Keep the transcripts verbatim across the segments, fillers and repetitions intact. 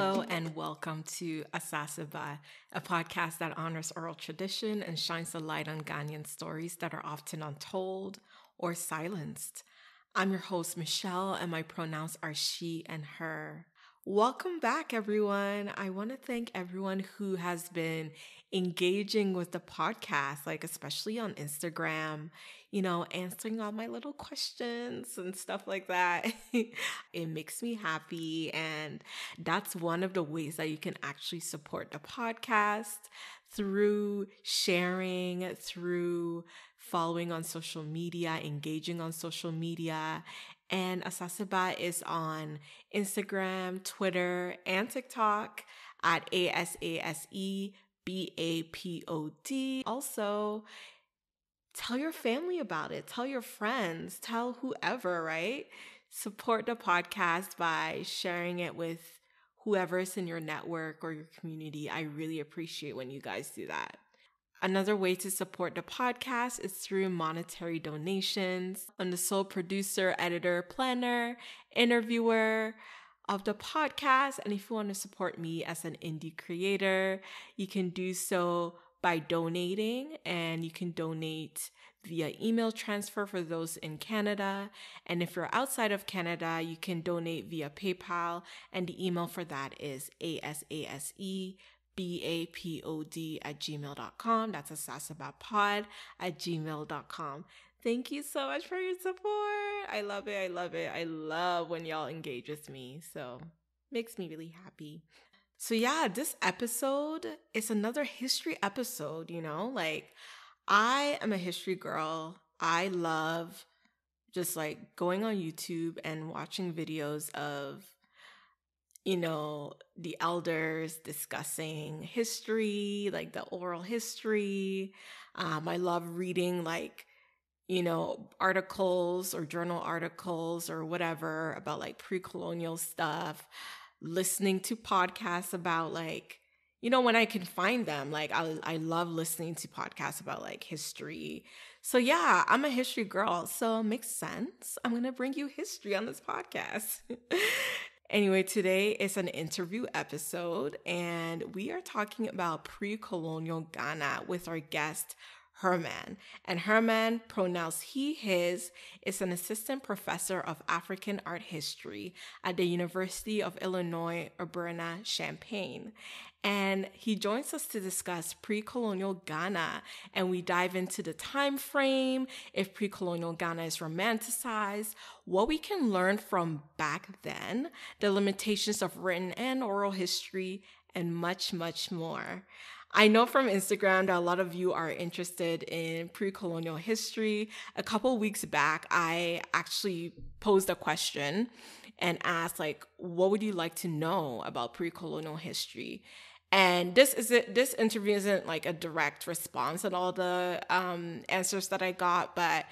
Hello and welcome to Asase Ba, a podcast that honors oral tradition and shines a light on Ghanaian stories that are often untold or silenced. I'm your host, Michelle, and my pronouns are she and her. Welcome back, everyone. I want to thank everyone who has been engaging with the podcast, like especially on Instagram, you know, answering all my little questions and stuff like that. It makes me happy. And that's one of the ways that you can actually support the podcast through sharing, through following on social media, engaging on social media. And Asase Ba is on Instagram, Twitter, and TikTok at A S A S E B A P O D. Also, tell your family about it. Tell your friends. Tell whoever, right? Support the podcast by sharing it with whoever is in your network or your community. I really appreciate when you guys do that. Another way to support the podcast is through monetary donations. I'm the sole producer, editor, planner, interviewer of the podcast. And if you want to support me as an indie creator, you can do so by donating, and you can donate via email transfer for those in Canada. And if you're outside of Canada, you can donate via PayPal. And the email for that is A S A S E B A P O D at gmail dot com. That's asasebapod at gmail dot com. Thank you so much for your support. I love it. I love it. I love when y'all engage with me. So makes me really happy. So yeah, this episode is another history episode, you know, like I am a history girl. I love just like going on YouTube and watching videos of, you know, the elders discussing history, like the oral history. Um, I love reading like, you know, articles or journal articles or whatever about like pre-colonial stuff, listening to podcasts about like, you know, when I can find them, like I, I love listening to podcasts about like history. So yeah, I'm a history girl. So it makes sense. I'm going to bring you history on this podcast. Anyway, today is an interview episode, and we are talking about pre-colonial Ghana with our guest, Hermann. And Hermann, pronouns he, his, is an assistant professor of African art history at the University of Illinois Urbana-Champaign. And he joins us to discuss pre-colonial Ghana, and we dive into the time frame, if pre-colonial Ghana is romanticized, what we can learn from back then, the limitations of written and oral history, and much, much more. I know from Instagram that a lot of you are interested in pre-colonial history. A couple weeks back, I actually posed a question and asked, like, what would you like to know about pre-colonial history? And this isn't, this interview isn't like a direct response at all the um, answers that I got, but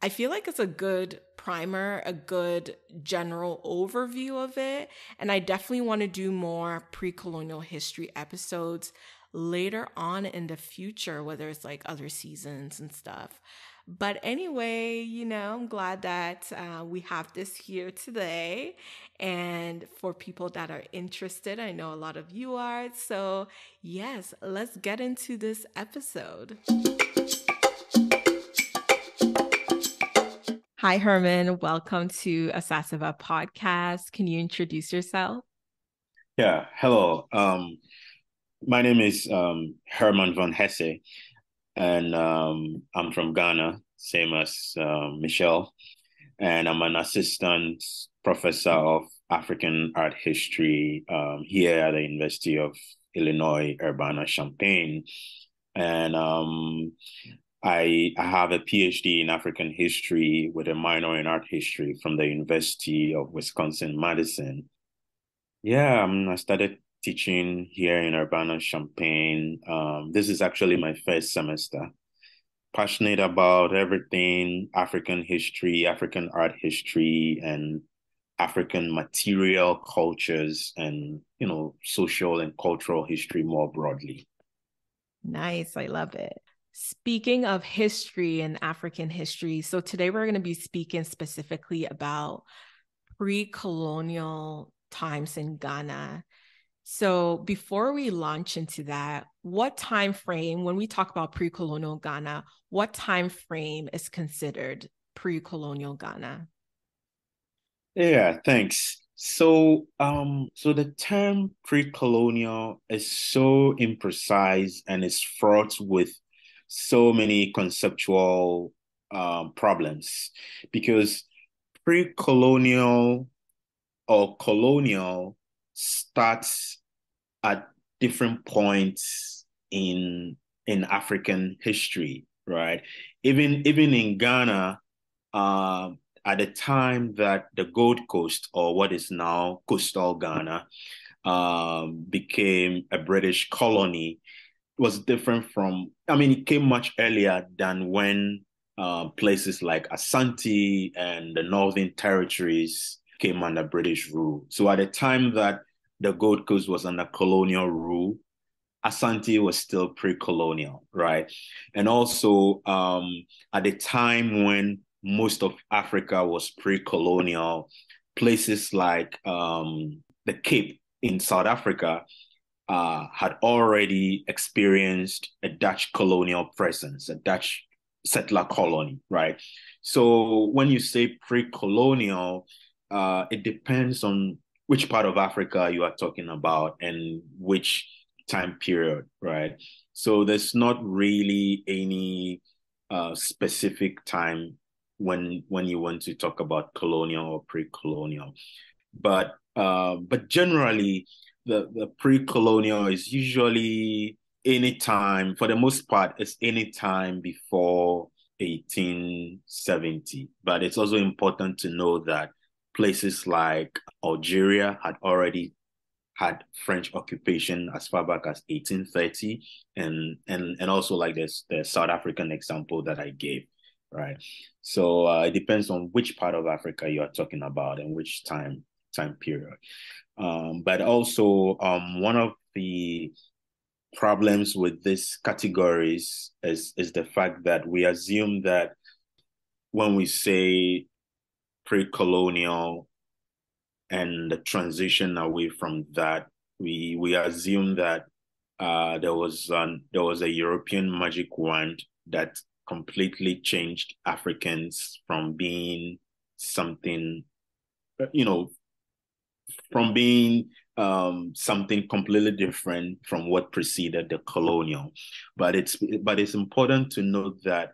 I feel like it's a good primer, a good general overview of it. And I definitely want to do more pre-colonial history episodes later on in the future, whether it's like other seasons and stuff. But anyway, you know, I'm glad that uh, we have this here today. And for people that are interested, I know a lot of you are. So yes, let's get into this episode. Hi, Hermann. Welcome to Asase Ba Podcast. Can you introduce yourself? Yeah. Hello. Um, my name is um, Hermann von Hesse. And um, I'm from Ghana, same as uh, Michelle. And I'm an assistant professor of African art history um, here at the University of Illinois Urbana-Champaign. And um, I, I have a PhD in African history with a minor in art history from the University of Wisconsin-Madison. Yeah, um, I started teaching here in Urbana-Champaign. Um, this is actually my first semester. Passionate about everything African history, African art history, and African material cultures and, you know, social and cultural history more broadly. Nice. I love it. Speaking of history and African history, so today we're going to be speaking specifically about pre-colonial times in Ghana. So before we launch into that, what time frame, when we talk about pre-colonial Ghana, what time frame is considered pre-colonial Ghana? Yeah, thanks. So, um, so the term pre-colonial is so imprecise and is fraught with so many conceptual um, problems, because pre-colonial or colonial starts at different points in in African history, right? Even even in Ghana, uh, at the time that the Gold Coast, or what is now coastal Ghana, uh, became a British colony, was different from, I mean, it came much earlier than when uh, places like Asante and the Northern Territories came under British rule. So at the time that the Gold Coast was under colonial rule, Asante was still pre-colonial, right? And also um, at the time when most of Africa was pre-colonial, places like um, the Cape in South Africa uh, had already experienced a Dutch colonial presence, a Dutch settler colony, right? So when you say pre-colonial, uh, it depends on which part of Africa you are talking about and which time period, right? So there's not really any uh, specific time when when you want to talk about colonial or pre-colonial, but uh, but generally the the pre-colonial is usually any time, for the most part, it's any time before eighteen seventy. But it's also important to know that places like Algeria had already had French occupation as far back as eighteen thirty, and and and also like this the South African example that I gave. Right. So uh, it depends on which part of Africa you are talking about and which time time period. Um, but also um, one of the problems with these categories is, is the fact that we assume that when we say pre-colonial and the transition away from that, we we assume that uh, there was an, there was a European magic wand that completely changed Africans from being something, you know, from being um, something completely different from what preceded the colonial. But it's but it's important to note that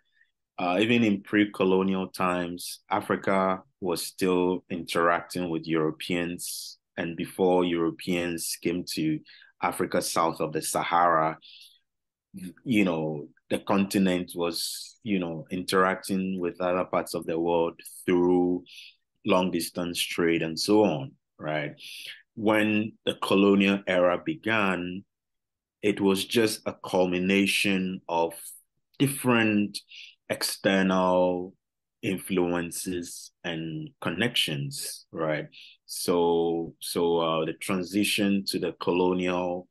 uh, even in pre-colonial times, Africa was still interacting with Europeans, and before Europeans came to Africa south of the Sahara, you know, the continent was, you know, interacting with other parts of the world through long distance trade and so on, right? When the colonial era began, it was just a culmination of different external influences and connections, right? So, so uh, the transition to the colonial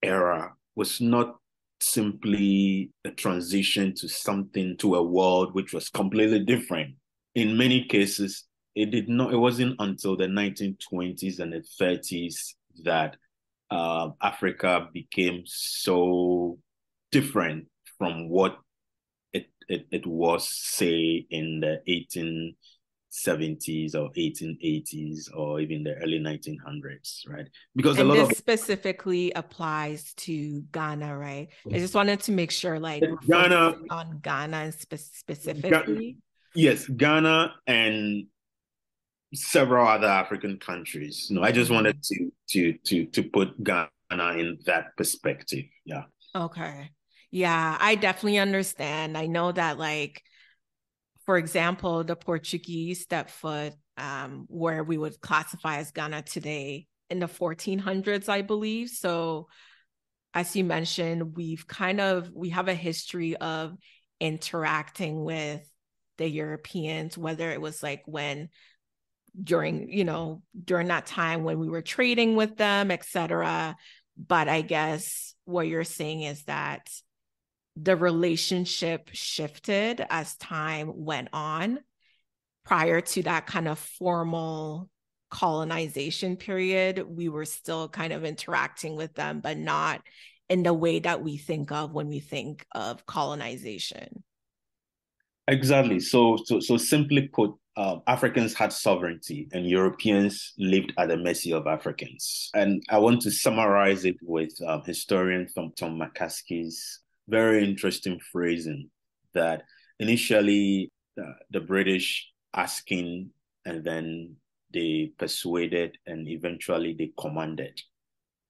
era was not simply a transition to something, to a world which was completely different. In many cases, it did not, it wasn't until the nineteen twenties and the thirties that uh, Africa became so different from what it, it, it was, say, in the eighteen seventies or eighteen eighties or even the early nineteen hundreds, right? Because and a lot this of specifically applies to Ghana, right? I just wanted to make sure, like, Ghana on Ghana and spe specifically. Ga yes, Ghana and several other African countries. No, I just wanted to to to to put Ghana in that perspective. Yeah. Okay. Yeah, I definitely understand. I know that, like, for example, the Portuguese stepped foot um, where we would classify as Ghana today in the fourteen hundreds, I believe. So as you mentioned, we've kind of, we have a history of interacting with the Europeans, whether it was like when during, you know, during that time when we were trading with them, et cetera. But I guess what you're saying is that the relationship shifted as time went on prior to that kind of formal colonization period, we were still kind of interacting with them, but not in the way that we think of when we think of colonization. Exactly. So, so, so simply put, uh, Africans had sovereignty and Europeans lived at the mercy of Africans. And I want to summarize it with uh, historian Tom, Tom McCaskey's very interesting phrasing that initially uh, the British asking, and then they persuaded, and eventually they commanded,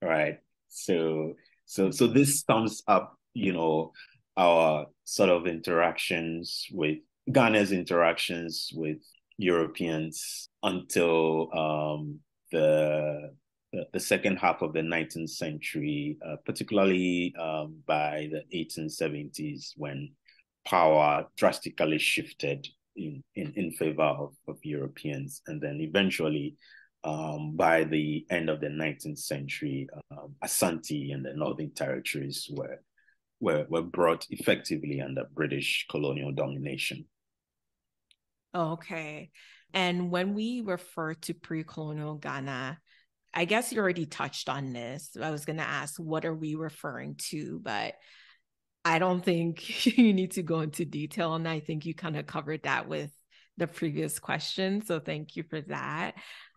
right? So, so, so this sums up, you know, our sort of interactions with Ghana's interactions with Europeans until um, the, the the second half of the nineteenth century, uh, particularly um, by the eighteen seventies, when power drastically shifted in, in, in favor of, of Europeans. And then eventually, um, by the end of the nineteenth century, um, Asante and the Northern Territories were Were, were brought effectively under British colonial domination. Okay. And when we refer to pre-colonial Ghana, I guess you already touched on this. I was going to ask, what are we referring to? But I don't think you need to go into detail on that. I think you kind of covered that with the previous question. So thank you for that.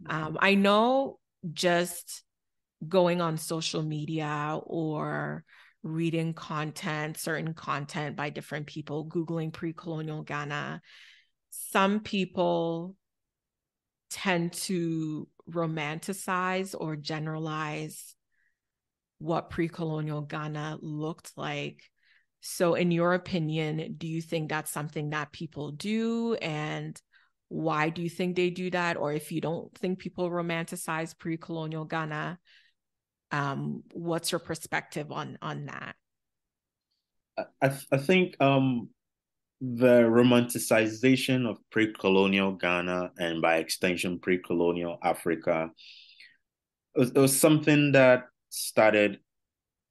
Um, I know just going on social media or reading content, certain content by different people, Googling pre-colonial Ghana, some people tend to romanticize or generalize what pre-colonial Ghana looked like. So in your opinion, do you think that's something that people do? And why do you think they do that? Or if you don't think people romanticize pre-colonial Ghana, Um, what's your perspective on on that? I, th- I think um, the romanticization of pre-colonial Ghana and by extension pre-colonial Africa, it was, it was something that started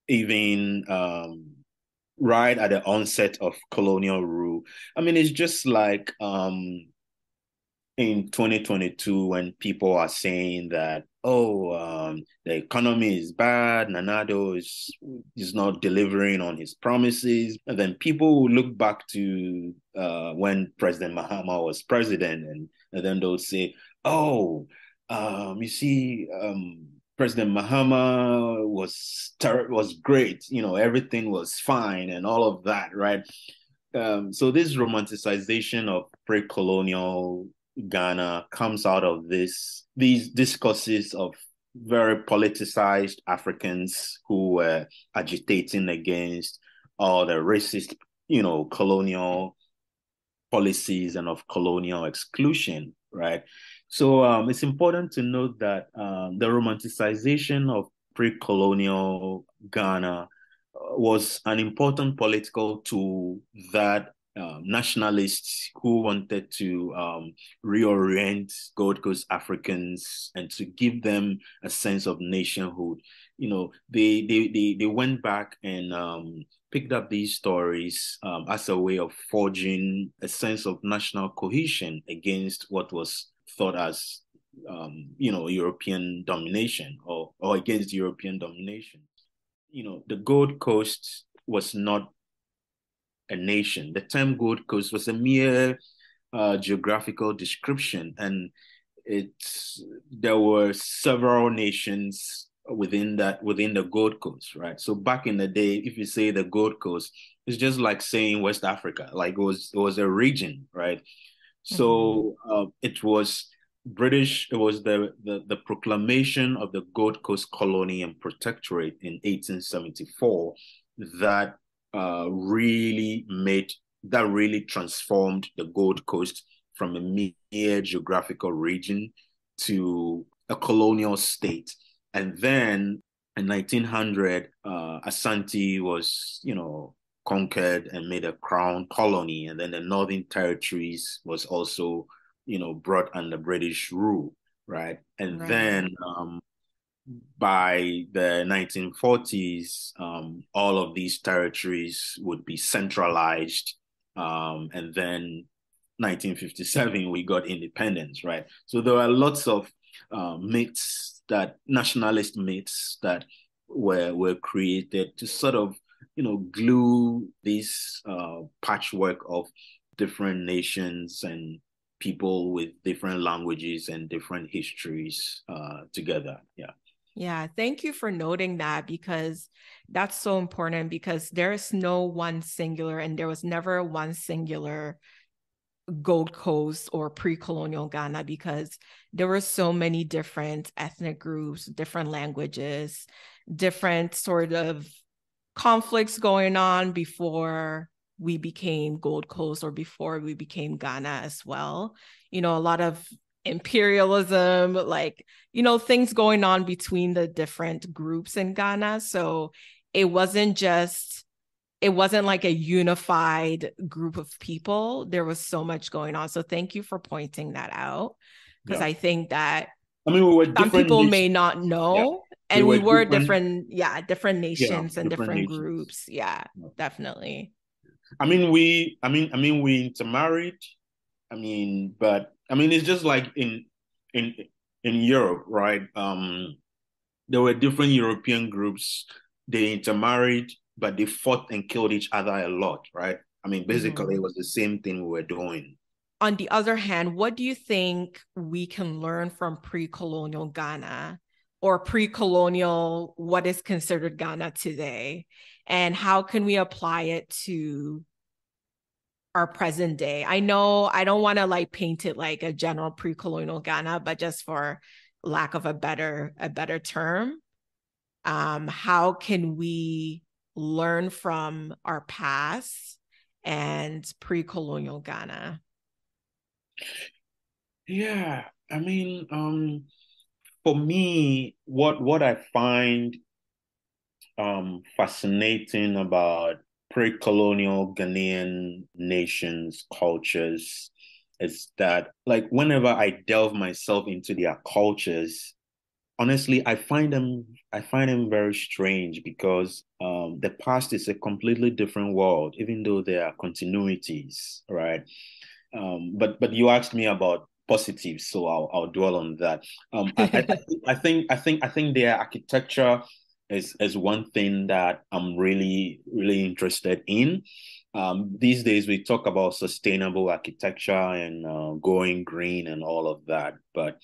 even um, right at the onset of colonial rule. I mean, it's just like um, in twenty twenty-two when people are saying that, oh, um, the economy is bad, Nanado is, is not delivering on his promises. And then people will look back to uh, when President Mahama was president, and, and then they'll say, oh, um, you see, um, President Mahama was ter- was great, you know, everything was fine and all of that, right? Um, so this romanticization of pre-colonial Ghana comes out of this these discourses of very politicized Africans who were agitating against all the racist, you know, colonial policies and of colonial exclusion, right? So um, it's important to note that um, the romanticization of pre-colonial Ghana was an important political tool that Uh, nationalists who wanted to um, reorient Gold Coast Africans and to give them a sense of nationhood. You know, they they they, they went back and um, picked up these stories um, as a way of forging a sense of national cohesion against what was thought as, um, you know, European domination or, or against European domination. You know, the Gold Coast was not a nation. The term Gold Coast was a mere uh, geographical description, and it's there were several nations within that within the Gold Coast, right? So back in the day, if you say the Gold Coast, it's just like saying West Africa, like it was it was a region, right? So uh, it was British. It was the, the the proclamation of the Gold Coast Colony and Protectorate in eighteen seventy-four that. Uh, really made, that really transformed the Gold Coast from a mere geographical region to a colonial state. And then in nineteen hundred, uh, Asante was, you know, conquered and made a crown colony. And then the Northern Territories was also, you know, brought under British rule, right? And right. then... Um, by the nineteen forties, um, all of these territories would be centralized. Um, and then nineteen fifty-seven, we got independence, right? So there are lots of uh, myths that nationalist myths that were were created to sort of, you know, glue this uh, patchwork of different nations and people with different languages and different histories uh, together. Yeah. Yeah. Thank you for noting that, because that's so important, because there is no one singular, and there was never one singular Gold Coast or pre-colonial Ghana, because there were so many different ethnic groups, different languages, different sort of conflicts going on before we became Gold Coast or before we became Ghana as well. You know, a lot of imperialism, like, you know, things going on between the different groups in Ghana. So it wasn't just, it wasn't like a unified group of people. There was so much going on. So thank you for pointing that out, because yeah. I think that I mean, we were some people nation. may not know. Yeah. And we were, we were different, different, yeah, different nations yeah, and different, different nations. groups. Yeah, yeah, definitely. I mean, we, I mean, I mean, we intermarried. I mean, but I mean, it's just like in, in, in Europe, right? Um, there were different European groups. They intermarried, but they fought and killed each other a lot, right? I mean, basically, mm-hmm. it was the same thing we were doing. On the other hand, what do you think we can learn from pre-colonial Ghana or pre-colonial what is considered Ghana today? And how can we apply it to our present day? I know I don't want to like paint it like a general pre-colonial Ghana, but just for lack of a better a better term, um, how can we learn from our past and pre-colonial Ghana? Yeah, I mean, um, for me, what what I find Um, fascinating about pre-colonial Ghanaian nations, cultures, is that like whenever I delve myself into their cultures, honestly, I find them I find them very strange, because um, the past is a completely different world, even though there are continuities, right? Um, but but you asked me about positives, so I'll I'll dwell on that. Um, I, I, I think I think I think their architecture Is, is one thing that I'm really, really interested in. Um, these days, we talk about sustainable architecture and uh, going green and all of that. But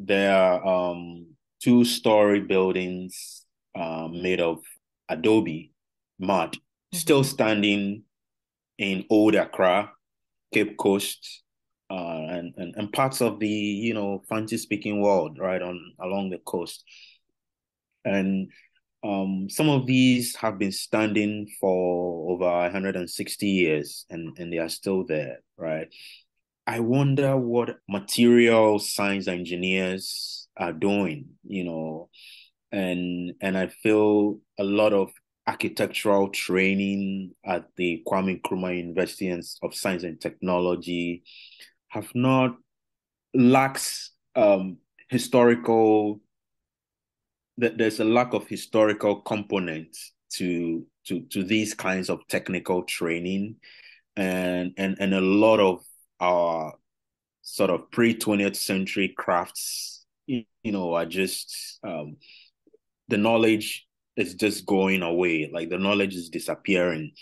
there are um, two-story buildings uh, made of adobe, mud, mm-hmm. still standing in Old Accra, Cape Coast, uh, and, and, and parts of the, you know, Fanti-speaking world, right, on along the coast. And Um, some of these have been standing for over one hundred sixty years, and, and they are still there, right? I wonder what material science engineers are doing, you know, and and I feel a lot of architectural training at the Kwame Nkrumah University of Science and Technology have not lacks um, historical. There's a lack of historical component to to to these kinds of technical training, and and and a lot of our sort of pre-twentieth century crafts, you know, are just um, the knowledge is just going away. Like the knowledge is disappearing.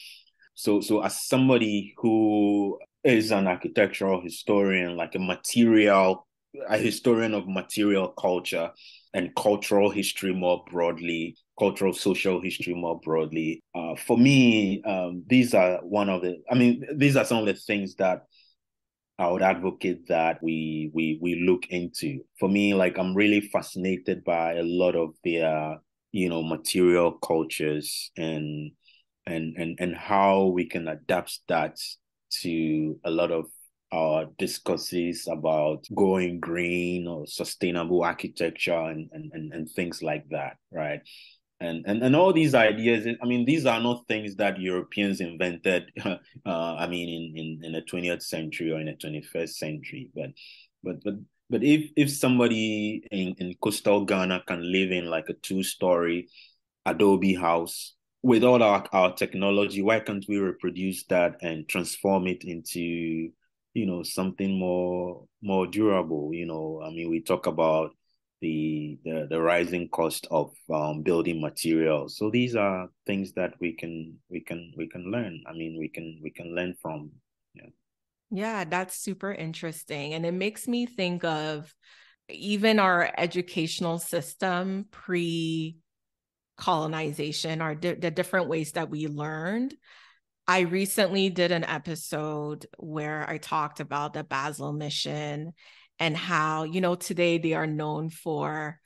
So so as somebody who is an architectural historian, like a material a historian of material culture and cultural history more broadly, cultural social history more broadly. Uh, for me, um, these are one of the, I mean, these are some of the things that I would advocate that we we we look into. For me, like I'm really fascinated by a lot of their, you know, material cultures and and and and how we can adapt that to a lot of our discusses about going green or sustainable architecture and, and, and, and things like that, right? And, and and all these ideas, I mean, these are not things that Europeans invented, uh, I mean, in, in, in the twentieth century or in the twenty-first century. But but but but if if somebody in, in coastal Ghana can live in like a two-story adobe house, with all our, our technology, why can't we reproduce that and transform it into, you know, something more more durable? You know, I mean, we talk about the the, the rising cost of um, building materials. So these are things that we can we can we can learn. I mean, we can we can learn from. Yeah, yeah, that's super interesting, and it makes me think of even our educational system pre-colonization, or di- the different ways that we learned. I recently did an episode where I talked about the Basel Mission and how, you know, today they are known for,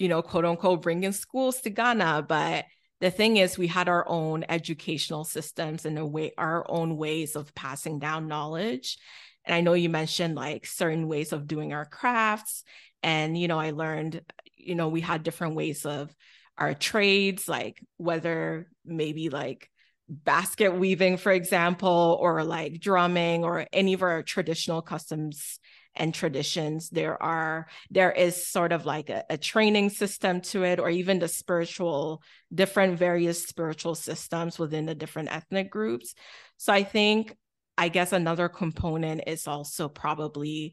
you know, quote unquote, bringing schools to Ghana. But the thing is, we had our own educational systems and a way, our own ways of passing down knowledge. And I know you mentioned like certain ways of doing our crafts. And, you know, I learned, you know, we had different ways of our trades, like whether maybe like basket weaving, for example, or like drumming, or any of our traditional customs and traditions. There are, there is sort of like a, a training system to it, or even the spiritual, different various spiritual systems within the different ethnic groups. So I think, I guess another component is also probably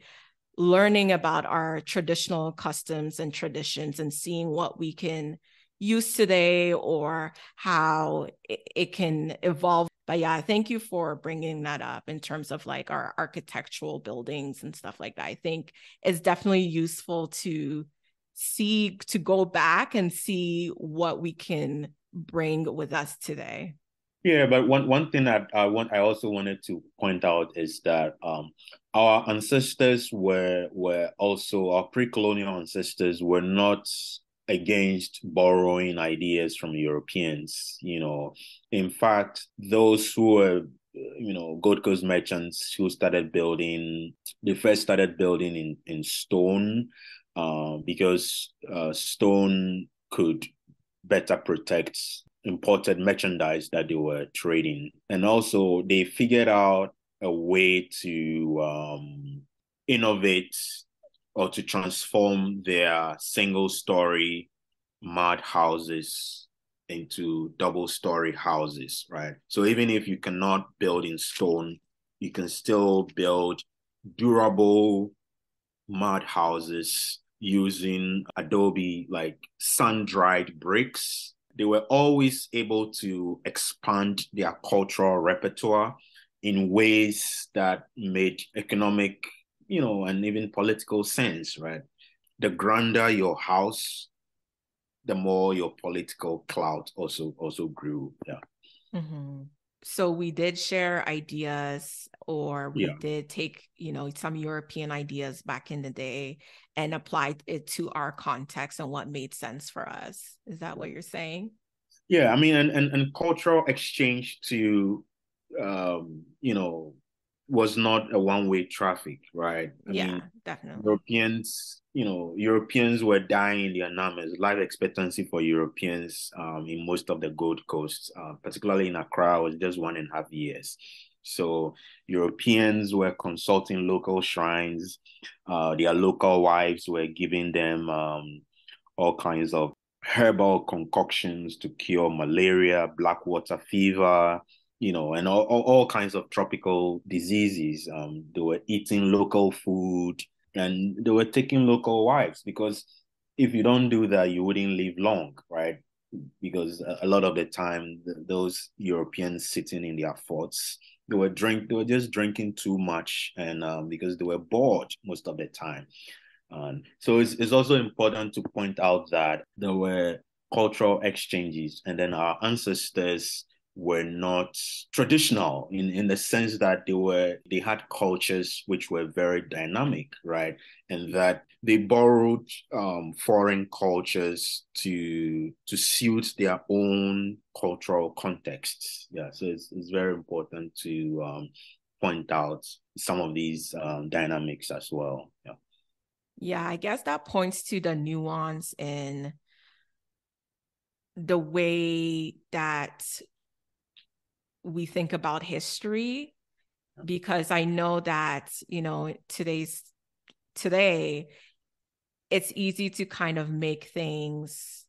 learning about our traditional customs and traditions and seeing what we can use today or how it can evolve. But yeah, thank you for bringing that up in terms of like our architectural buildings and stuff like that. I think it's definitely useful to see, to go back and see what we can bring with us today. Yeah, but one, one thing that I want I also wanted to point out is that um, our ancestors were were also, our pre-colonial ancestors were not against borrowing ideas from Europeans. You know, in fact, those who were, you know, Gold Coast merchants who started building, they first started building in, in stone uh, because uh, stone could better protect imported merchandise that they were trading. And also they figured out a way to um, innovate or to transform their single-story mud houses into double-story houses, right? So even if you cannot build in stone, you can still build durable mud houses using adobe, like sun-dried bricks. They were always able to expand their cultural repertoire in ways that made economic, you know, and even political sense, right? The grander your house, the more your political clout also also grew. Yeah. Mm-hmm. So we did share ideas, or we yeah. did take, you know, some European ideas back in the day and applied it to our context and what made sense for us. Is that what you're saying? Yeah, I mean, and and, and cultural exchange to, um, you know, was not a one-way traffic, right? I yeah, mean, definitely. Europeans, you know, Europeans were dying in their numbers. Life expectancy for Europeans um, in most of the Gold Coast, uh, particularly in Accra, was just one and a half years. So Europeans were consulting local shrines. Uh, their local wives were giving them um, all kinds of herbal concoctions to cure malaria, black water fever, you know, and all, all, all kinds of tropical diseases. Um, they were eating local food and they were taking local wives, because if you don't do that, you wouldn't live long, right? Because a lot of the time, those Europeans sitting in their forts, they were drink, they were just drinking too much, and um, because they were bored most of the time. Um, so it's, it's also important to point out that there were cultural exchanges, and then our ancestors were not traditional in, in the sense that they were they had cultures which were very dynamic, right? And that they borrowed um, foreign cultures to to suit their own cultural contexts. Yeah, so it's, it's very important to um, point out some of these um, dynamics as well. Yeah, yeah, I guess that points to the nuance in the way that we think about history, because I know that, you know, today's today, it's easy to kind of make things,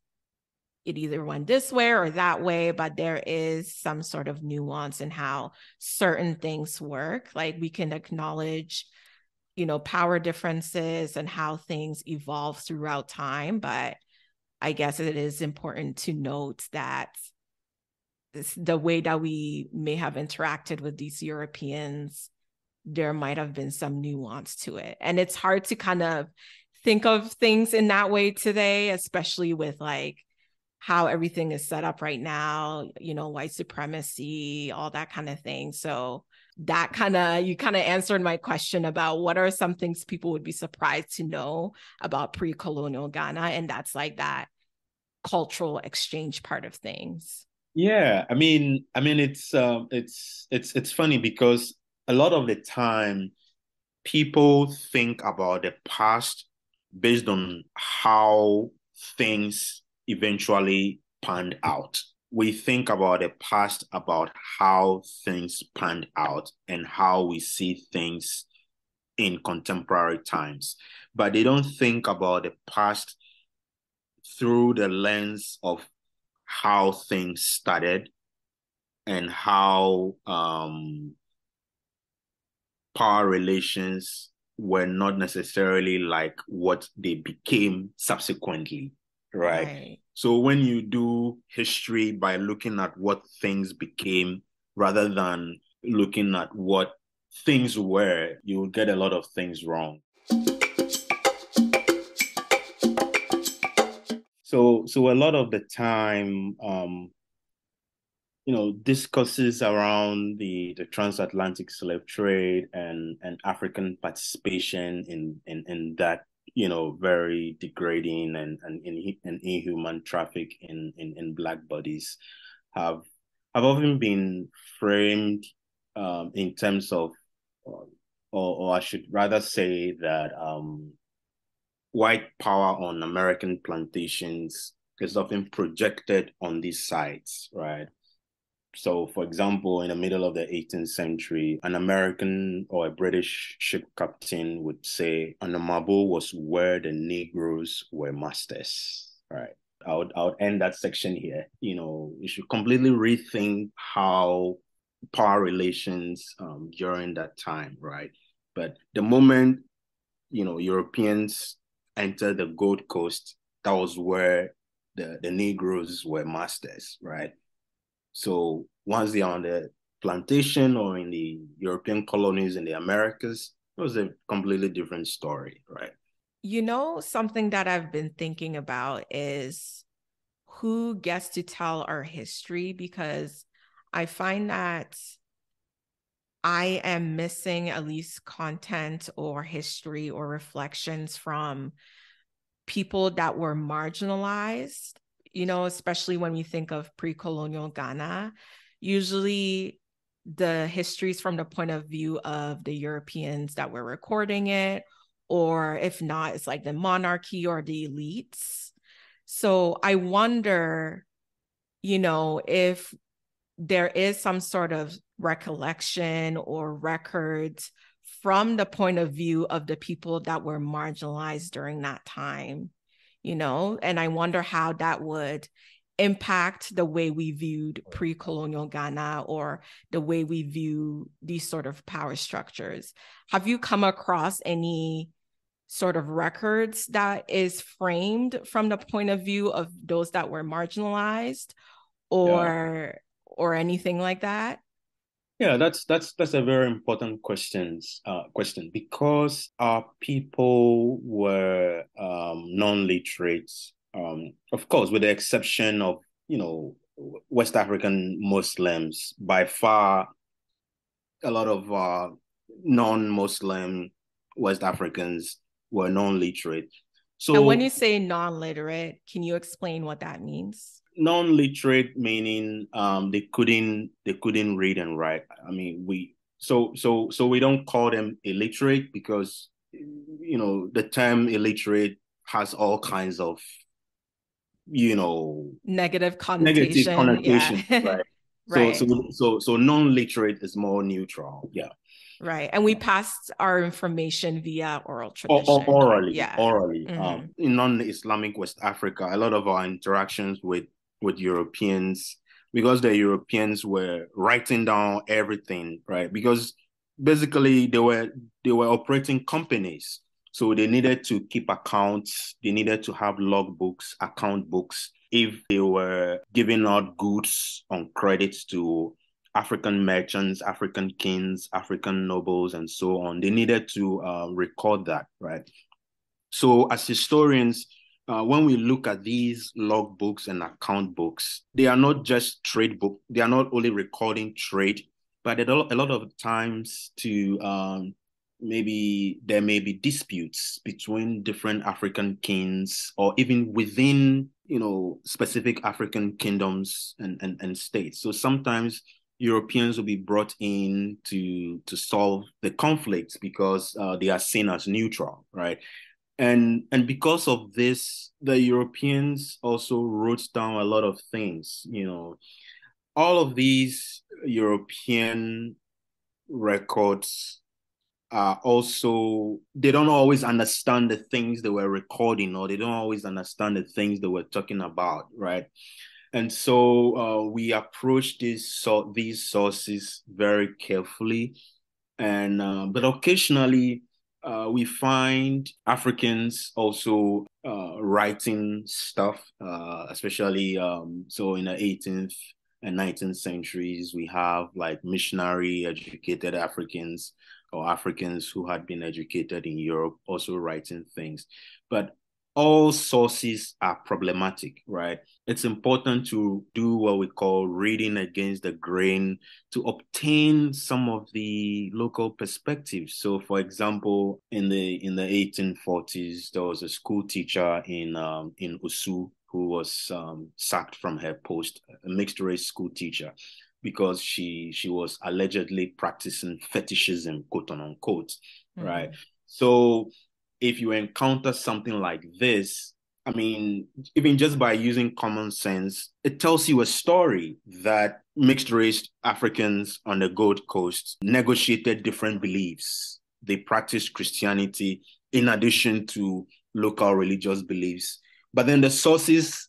it either went this way or that way, but there is some sort of nuance in how certain things work. Like we can acknowledge you know, power differences and how things evolve throughout time. But I guess it is important to note that this, the way that we may have interacted with these Europeans, there might have been some nuance to it. And it's hard to kind of think of things in that way today, especially with like how everything is set up right now, you know, white supremacy, all that kind of thing. So that kind of, you kind of answered my question about what are some things people would be surprised to know about pre-colonial Ghana. And that's like that cultural exchange part of things. Yeah. I mean, I mean, it's, uh, it's, it's, it's funny because a lot of the time people think about the past based on how things eventually panned out. We think about the past about how things panned out and how we see things in contemporary times, but they don't think about the past through the lens of how things started and how um, power relations were not necessarily like what they became subsequently, right? right. So when you do history by looking at what things became rather than looking at what things were, you will get a lot of things wrong. So, so a lot of the time, um, you know, discourses around the, the transatlantic slave trade and, and African participation in, in, in that, you know, very degrading and and, and inhuman traffic in, in, in Black bodies have have often been framed um, in terms of, or, or I should rather say that um, white power on American plantations is often projected on these sites, right? So, for example, in the middle of the eighteenth century, an American or a British ship captain would say, "Anamabo was where the Negroes were masters." All right. I would, I would end that section here. You know, you should completely rethink how power relations um, during that time, right? But the moment, you know, Europeans entered the Gold Coast, that was where the, the Negroes were masters, right? So once they're on the plantation or in the European colonies in the Americas, it was a completely different story, right? You know, something that I've been thinking about is who gets to tell our history, because I find that I am missing at least content or history or reflections from people that were marginalized. You know, especially when we think of pre-colonial Ghana, usually the histories from the point of view of the Europeans that were recording it, or if not, it's like the monarchy or the elites. So I wonder, you know, if there is some sort of recollection or records from the point of view of the people that were marginalized during that time. You know, and I wonder how that would impact the way we viewed pre-colonial Ghana or the way we view these sort of power structures. Have you come across any sort of records that is framed from the point of view of those that were marginalized or yeah. or anything like that? Yeah, that's that's that's a very important questions uh, question because our people were um, non-literate, um, of course, with the exception of, you know, West African Muslims. By far, a lot of uh, non-Muslim West Africans were non-literate. So, and when you say non-literate, can you explain what that means? Non-literate meaning um they couldn't they couldn't read and write. I mean, we so so so we don't call them illiterate because, you know, the term illiterate has all kinds of, you know, negative connotation. Negative connotation, yeah. Right. Right. So so so so non-literate is more neutral. Yeah. Right. And we passed our information via oral tradition. Or, or, orally. Yeah. Orally. Mm-hmm. Um, in non-Islamic West Africa, a lot of our interactions with with Europeans, because the Europeans were writing down everything, right? Because basically they were they were operating companies, so they needed to keep accounts. They needed to have log books, account books. If they were giving out goods on credit to African merchants, African kings, African nobles, and so on, they needed to uh, record that, right? So as historians, uh, when we look at these log books and account books, they are not just trade book. They are not only recording trade, but a lot of times to um, maybe there may be disputes between different African kings or even within, you know, specific African kingdoms and, and, and states. So sometimes Europeans will be brought in to, to solve the conflicts because uh, they are seen as neutral, right? And, and because of this, the Europeans also wrote down a lot of things, you know. All of these European records are also, they don't always understand the things they were recording, or they don't always understand the things they were talking about, right? And so uh, we approach these, so these sources very carefully. And uh, but occasionally uh, we find Africans also uh, writing stuff, uh, especially um, so in the eighteenth and nineteenth centuries, we have like missionary educated Africans or Africans who had been educated in Europe also writing things. But all sources are problematic, right? It's important to do what we call reading against the grain to obtain some of the local perspectives. So, for example, in the in the eighteen forties, there was a school teacher in um, in Osu who was um, sacked from her post, a mixed-race school teacher, because she she was allegedly practicing fetishism, quote unquote, mm-hmm. right? So if you encounter something like this, I mean, even just by using common sense, it tells you a story that mixed-race Africans on the Gold Coast negotiated different beliefs. They practiced Christianity in addition to local religious beliefs. But then the sources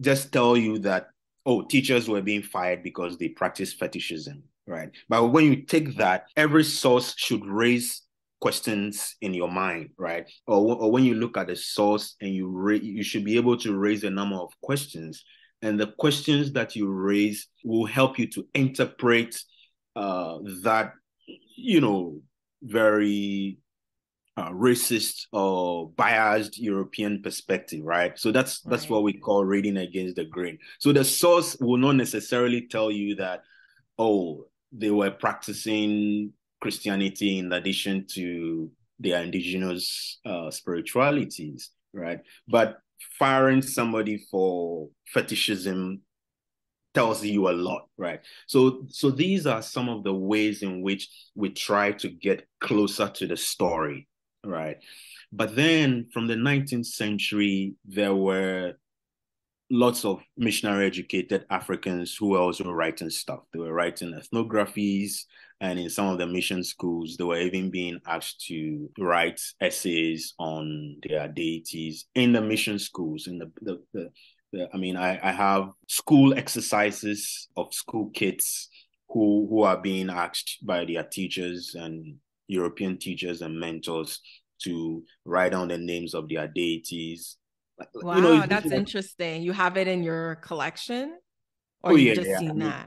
just tell you that, oh, teachers were being fired because they practiced fetishism, right? But when you take that, every source should raise questions in your mind, right? Or, or when you look at the source and you ra- you should be able to raise a number of questions. And the questions that you raise will help you to interpret uh, that, you know, very uh, racist or biased European perspective, right? So that's that's right. What we call reading against the grain. So the source will not necessarily tell you that, oh, they were practicing Christianity in addition to their indigenous uh, spiritualities, right? But firing somebody for fetishism tells you a lot, right? So, so these are some of the ways in which we try to get closer to the story, right? But then from the nineteenth century, there were lots of missionary-educated Africans who were also writing stuff. They were writing ethnographies, and in some of the mission schools, they were even being asked to write essays on their deities in the mission schools. In the, the, the, the I mean, I, I have school exercises of school kids who who are being asked by their teachers and European teachers and mentors to write down the names of their deities. Wow, you know, that's interesting. You have it in your collection, or oh, yeah, you just yeah. seen I mean, that?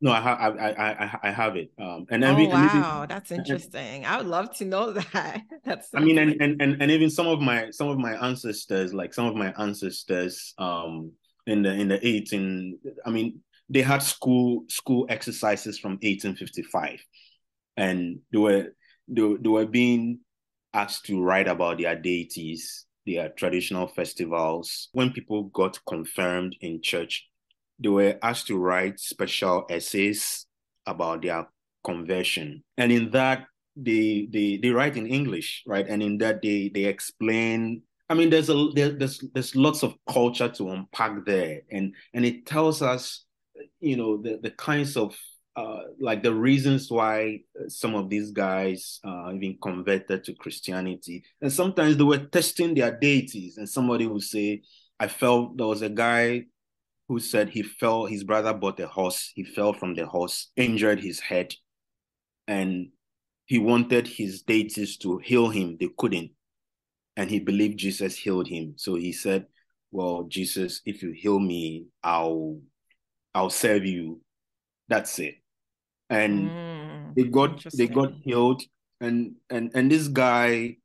No, I have. I I I have it. Um, and oh, we, wow, and that's interesting. And, I would love to know that. That's. So I mean, and, and and and even some of my some of my ancestors, like some of my ancestors, um, in the in the eighteen. I mean, they had school school exercises from eighteen fifty-five, and they were they, they were being asked to write about their deities, their traditional festivals. When people got confirmed in church, they were asked to write special essays about their conversion. And in that, they they they write in English, right? And in that, they they explain. I mean, there's a there, there's there's lots of culture to unpack there, and and it tells us, you know, the the kinds of uh, like the reasons why some of these guys uh, even converted to Christianity. And sometimes they were testing their deities, and somebody would say, "I felt there was a guy who said he fell, his brother bought a horse, he fell from the horse, injured his head, and He wanted his deities to heal him. They couldn't. And he believed Jesus healed him. So he said, well, Jesus, if you heal me, I'll, I'll serve you. That's it. And mm, they got they got healed. And, and, and this guy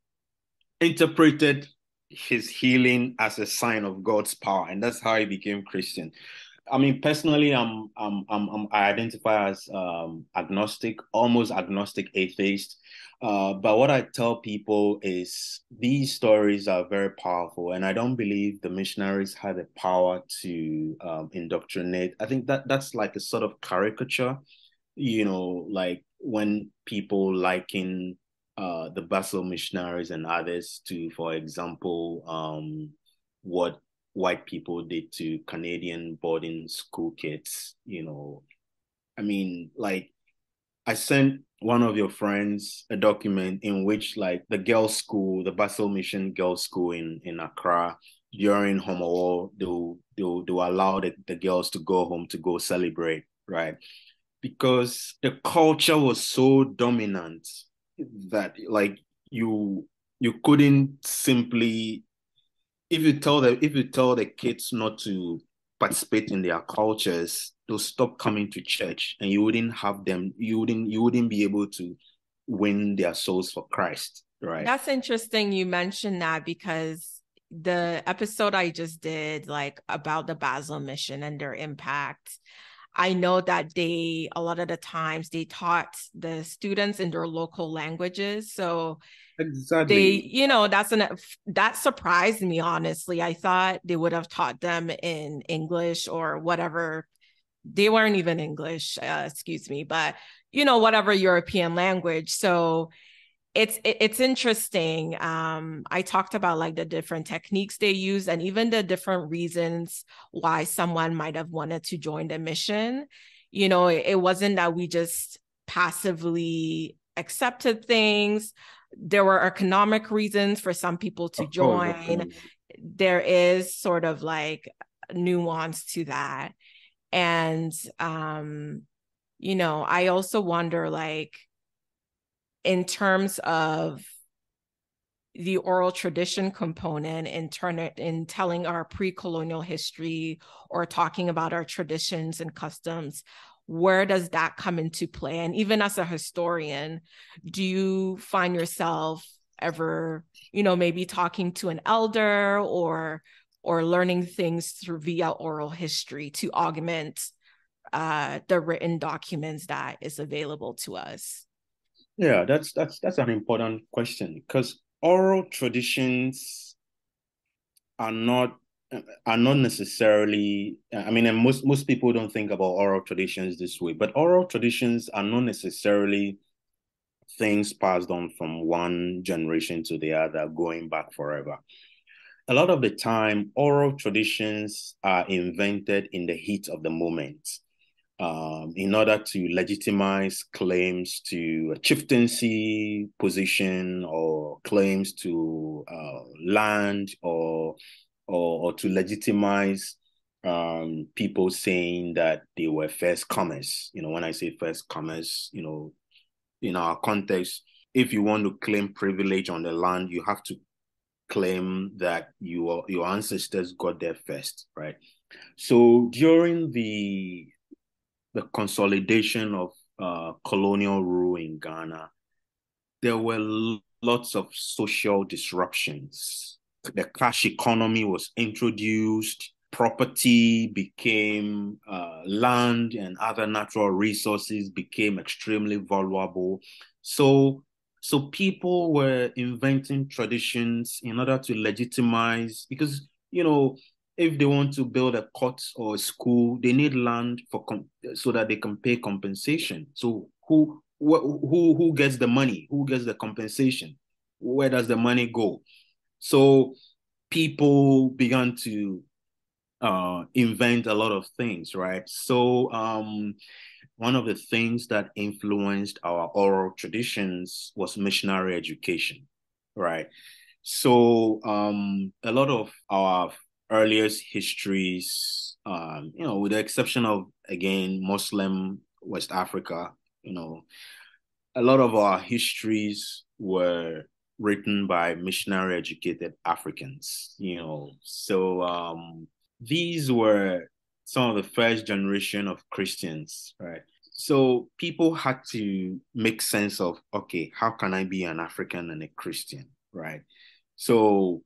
interpreted his healing as a sign of God's power. And that's how he became Christian. I mean, personally, I'm, I'm, I'm, I'm, I identify as um, agnostic, almost agnostic atheist. Uh, but what I tell people is these stories are very powerful. And I don't believe the missionaries had the power to um, indoctrinate. I think that that's like a sort of caricature, you know, like when people liken uh, the Basel missionaries and others to, for example, um, what white people did to Canadian boarding school kids, you know. I mean, like, I sent one of your friends a document in which, like, the girls' school, the Basel Mission girls' school in, in Accra, during Homo, they'll, they'll, they'll allow the, the girls to go home to go celebrate, right? Because the culture was so dominant that, like, you you couldn't simply... If you tell the if you tell the kids not to participate in their cultures, they'll stop coming to church, and you wouldn't have them. You wouldn't you wouldn't be able to win their souls for Christ, right? That's interesting. You mentioned that because the episode I just did, like about the Basel Mission and their impact, I know that they a lot of the times they taught the students in their local languages, so. Exactly. They, you know, that's an that surprised me, honestly. I thought they would have taught them in English or whatever. They weren't even English, uh, excuse me, but, you know, whatever European language. So it's it, it's interesting. Um, I talked about like the different techniques they use and even the different reasons why someone might have wanted to join the mission. You know, it, it wasn't that we just passively accepted things. There were economic reasons for some people to join. There is sort of like nuance to that. And, um, you know, I also wonder, like, in terms of the oral tradition component in, turn in telling our pre-colonial history or talking about our traditions and customs, where does that come into play? And even as a historian, do you find yourself ever, you know, maybe talking to an elder or or learning things through via oral history to augment uh, the written documents that is available to us? Yeah, that's that's that's an important question, because oral traditions are not are not necessarily, I mean, and most, most people don't think about oral traditions this way, but oral traditions are not necessarily things passed on from one generation to the other, going back forever. A lot of the time, oral traditions are invented in the heat of the moment um, in order to legitimize claims to a chieftaincy position or claims to uh, land or Or, or to legitimize um, people saying that they were first comers. You know, when I say first comers, you know, in our context, if you want to claim privilege on the land, you have to claim that your your ancestors got there first, right? So during the the consolidation of uh, colonial rule in Ghana, there were lots of social disruptions. The cash economy was introduced, property became uh, land and other natural resources became extremely valuable. So, so people were inventing traditions in order to legitimize, because, you know, if they want to build a court or a school, they need land for com- so that they can pay compensation. So who, wh- who, who gets the money? Who gets the compensation? Where does the money go? So people began to uh, invent a lot of things, right? So um, one of the things that influenced our oral traditions was missionary education, right? So um, a lot of our earliest histories, um, you know, with the exception of, again, Muslim West Africa, you know, a lot of our histories were written by missionary-educated Africans, you know. So um, these were some of the first generation of Christians, right? So people had to make sense of, okay, how can I be an African and a Christian, right? So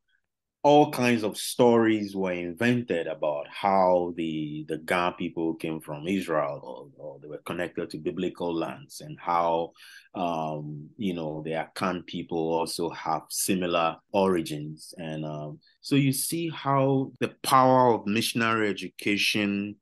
all kinds of stories were invented about how the, the Ghana people came from Israel, or, or they were connected to biblical lands, and how, um, you know, the Akan people also have similar origins. And um, so you see how the power of missionary education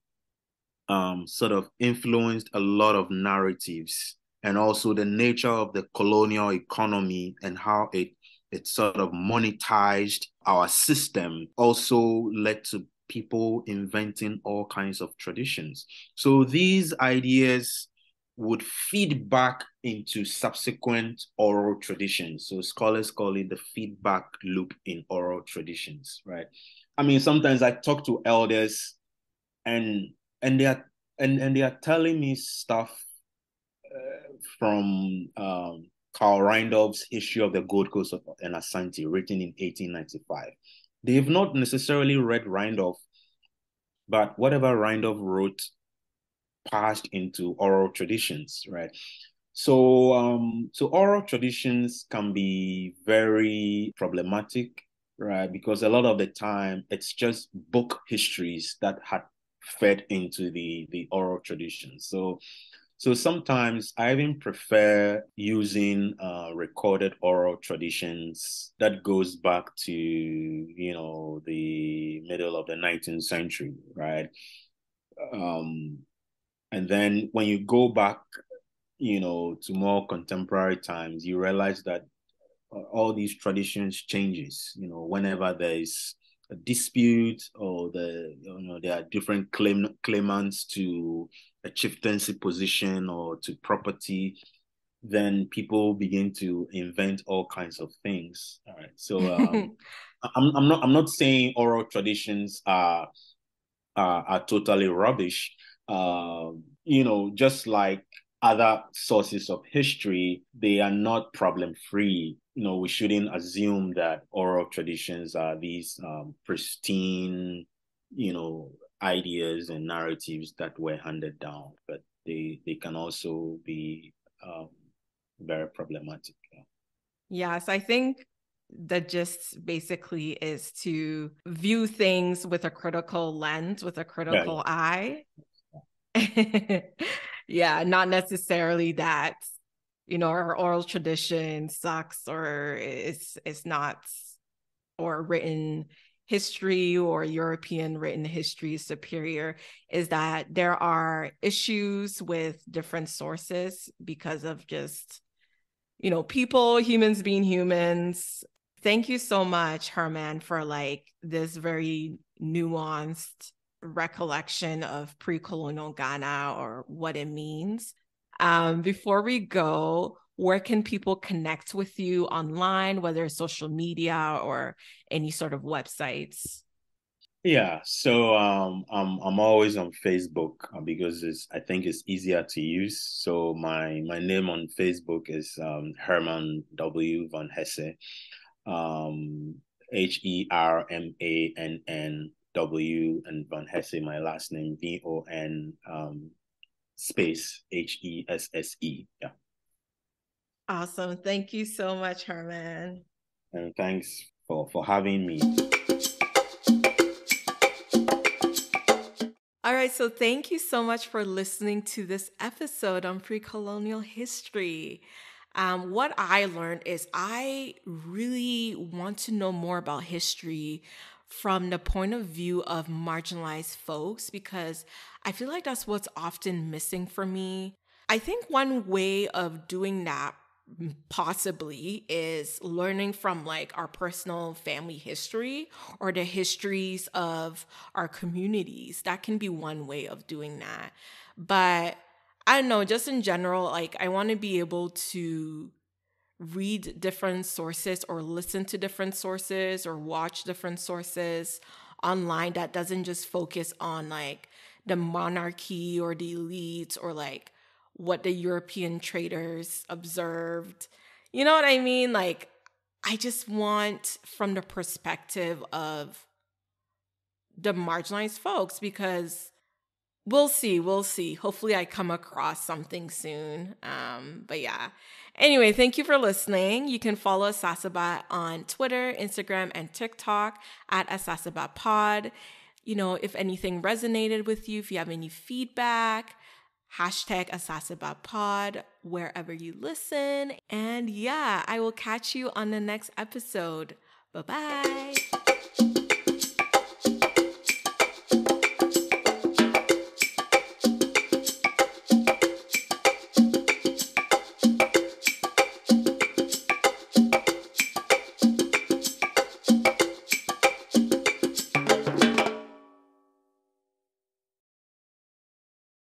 um, sort of influenced a lot of narratives, and also the nature of the colonial economy and how it It sort of monetized our system, also led to people inventing all kinds of traditions. So these ideas would feed back into subsequent oral traditions. So scholars call it the feedback loop in oral traditions, right? I mean, sometimes I talk to elders and and they are and, and they are telling me stuff uh, from um, Carl Reindorf's issue of the Gold Coast and Asante, written in eighteen ninety-five. They have not necessarily read Reindorf, but whatever Reindorf wrote passed into oral traditions, right? So, um, so oral traditions can be very problematic, right? Because a lot of the time, it's just book histories that had fed into the, the oral traditions. So, So sometimes I even prefer using uh, recorded oral traditions that goes back to, you know, the middle of the nineteenth century, right? Um, and then when you go back, you know, to more contemporary times, you realize that all these traditions changes, you know, whenever there is a dispute, or the, you know, there are different claim, claimants to a chieftaincy position or to property, then people begin to invent all kinds of things. All right, so um, I'm I'm not I'm not saying oral traditions are are, are totally rubbish. Uh, you know, just like other sources of history, they are not problem free. You know, we shouldn't assume that oral traditions are these um, pristine, you know, ideas and narratives that were handed down, but they they can also be um, very problematic. Yeah. Yes, I think the gist basically is to view things with a critical lens, with a critical yeah, yeah. eye. Yeah, not necessarily that, you know, our oral tradition sucks or it's it's not, or written history or European written history is superior. Is that there are issues with different sources because of just, you know, people, humans being humans. Thank you so much, Hermann, for like this very nuanced recollection of pre-colonial Ghana or what it means. Um, before we go, where can people connect with you online, whether it's social media or any sort of websites? Yeah, so um, I'm I'm always on Facebook because it's I think it's easier to use. So my my name on Facebook is um, Hermann W. von Hesse, um, H E R M A N N W, and von Hesse, my last name, V O N um, space H E S S E. Yeah. Awesome. Thank you so much, Hermann. And thanks for, for having me. All right. So thank you so much for listening to this episode on pre-colonial history. Um, what I learned is I really want to know more about history from the point of view of marginalized folks, because I feel like that's what's often missing for me. I think one way of doing that possibly is learning from like our personal family history or the histories of our communities. That can be one way of doing that. But I don't know, just in general, like I want to be able to read different sources or listen to different sources or watch different sources online that doesn't just focus on like the monarchy or the elites or like what the European traders observed. You know what I mean? Like, I just want from the perspective of the marginalized folks, because we'll see, we'll see. Hopefully I come across something soon. Um, but yeah. Anyway, thank you for listening. You can follow Asase Ba on Twitter, Instagram, and TikTok at Asase Ba Pod. You know, if anything resonated with you, if you have any feedback, hashtag Asase Ba Pod, wherever you listen. And yeah, I will catch you on the next episode. Bye-bye.